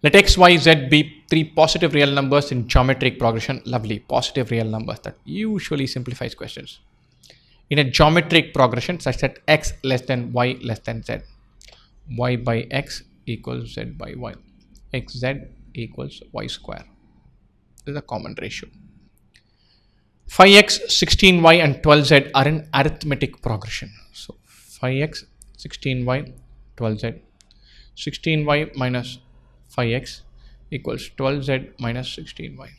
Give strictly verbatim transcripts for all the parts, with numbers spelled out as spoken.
Let x, y, z be three positive real numbers in geometric progression. Lovely, positive real numbers. That usually simplifies questions. In a geometric progression such that x less than y less than z. Y by x equals z by y. xz equals y square. This is a common ratio. five x, sixteen y and twelve z are in arithmetic progression. So five x, sixteen y, twelve z. sixteen y minus five x equals twelve z minus sixteen y.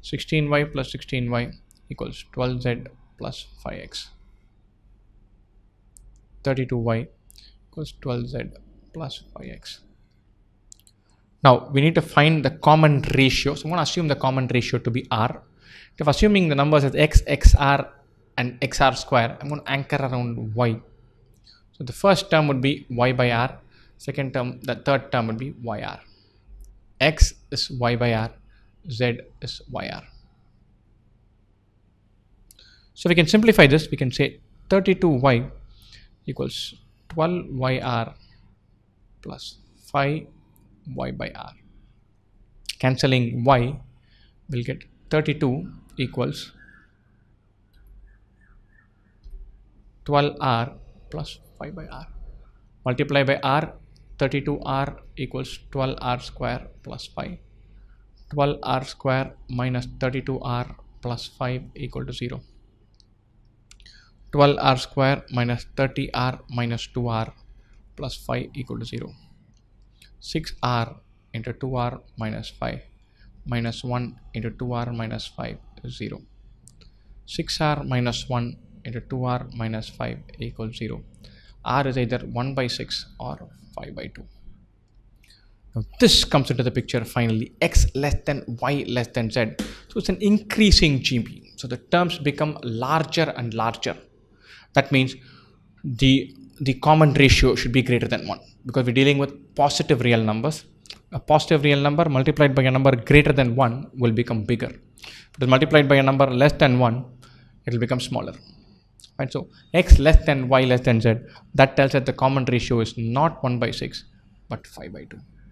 sixteen y plus sixteen y equals twelve z plus five x. thirty-two y equals twelve z plus five x. Now we need to find the common ratio. So I'm going to assume the common ratio to be r. If assuming the numbers as x, xr and xr square, I'm going to anchor around y. So the first term would be y by r. Second term, the third term would be yr. X is y by r, z is yr. So we can simplify this. We can say thirty-two y equals twelve y r plus five y by r. Cancelling y, we'll get thirty-two equals twelve r plus five by r. Multiply by r, thirty-two r equals twelve r square plus five. twelve r square minus thirty-two r plus five equal to zero. twelve r square minus thirty r minus two r plus five equal to zero. six r into two r minus five minus one into two r minus five is zero. six r minus one into two r minus five equals zero. R is either one by six or five by two. Now this comes into the picture finally. X less than y less than z. So it's an increasing G P. So the terms become larger and larger. That means the, the common ratio should be greater than one, because we're dealing with positive real numbers. A positive real number multiplied by a number greater than one will become bigger. If it is multiplied by a number less than one, it will become smaller. Right, so x less than y less than z, that tells us the common ratio is not one by six but five by two.